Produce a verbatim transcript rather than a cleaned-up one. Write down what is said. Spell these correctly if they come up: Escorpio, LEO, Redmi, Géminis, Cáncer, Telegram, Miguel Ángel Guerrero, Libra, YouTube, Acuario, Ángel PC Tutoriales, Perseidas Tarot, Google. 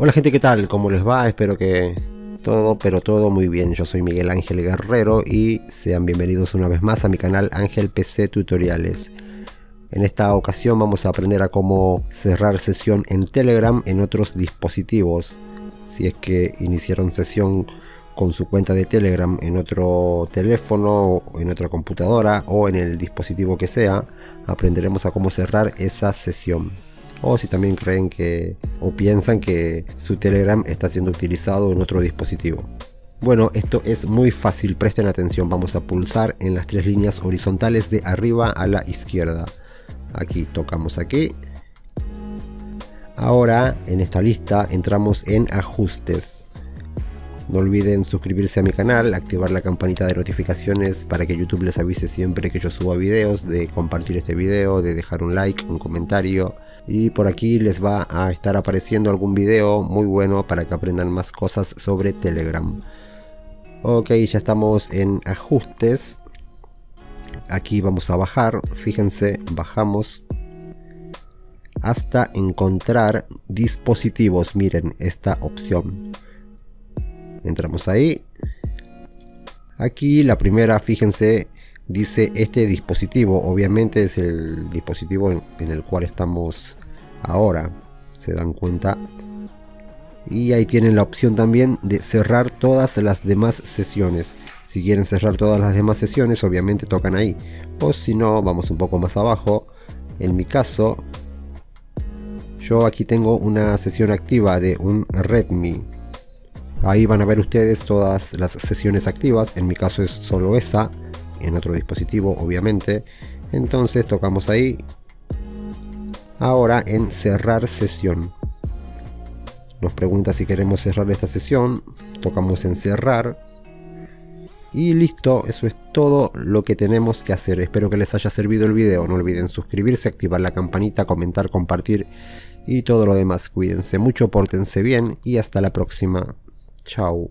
Hola gente, ¿qué tal? ¿Cómo les va? Espero que todo, pero todo muy bien. Yo soy Miguel Ángel Guerrero y sean bienvenidos una vez más a mi canal Ángel P C Tutoriales. En esta ocasión vamos a aprender a cómo cerrar sesión en Telegram en otros dispositivos. Si es que iniciaron sesión con su cuenta de Telegram en otro teléfono, en otra computadora o en el dispositivo que sea, aprenderemos a cómo cerrar esa sesión. O si también creen que o piensan que su Telegram está siendo utilizado en otro dispositivo. Bueno, esto es muy fácil, presten atención. Vamos a pulsar en las tres líneas horizontales de arriba a la izquierda. Aquí, tocamos aquí. Ahora, en esta lista, entramos en ajustes. No olviden suscribirse a mi canal, activar la campanita de notificaciones para que YouTube les avise siempre que yo suba videos, de compartir este video, de dejar un like, un comentario. Y por aquí les va a estar apareciendo algún video muy bueno para que aprendan más cosas sobre Telegram. Ok, ya estamos en ajustes. Aquí vamos a bajar, fíjense, bajamos hasta encontrar dispositivos. Miren esta opción. Entramos ahí. Aquí la primera, fíjense, dice este dispositivo. Obviamente es el dispositivo en, en el cual estamos ahora, se dan cuenta. Y ahí tienen la opción también de cerrar todas las demás sesiones. Si quieren cerrar todas las demás sesiones, obviamente tocan ahí. O si no, vamos un poco más abajo. En mi caso, yo aquí tengo una sesión activa de un Redmi. Ahí van a ver ustedes todas las sesiones activas. En mi caso es solo esa, en otro dispositivo obviamente. Entonces tocamos ahí. Ahora en cerrar sesión. Nos pregunta si queremos cerrar esta sesión. Tocamos en cerrar. Y listo, eso es todo lo que tenemos que hacer. Espero que les haya servido el video. No olviden suscribirse, activar la campanita, comentar, compartir y todo lo demás. Cuídense mucho, pórtense bien y hasta la próxima. Chao.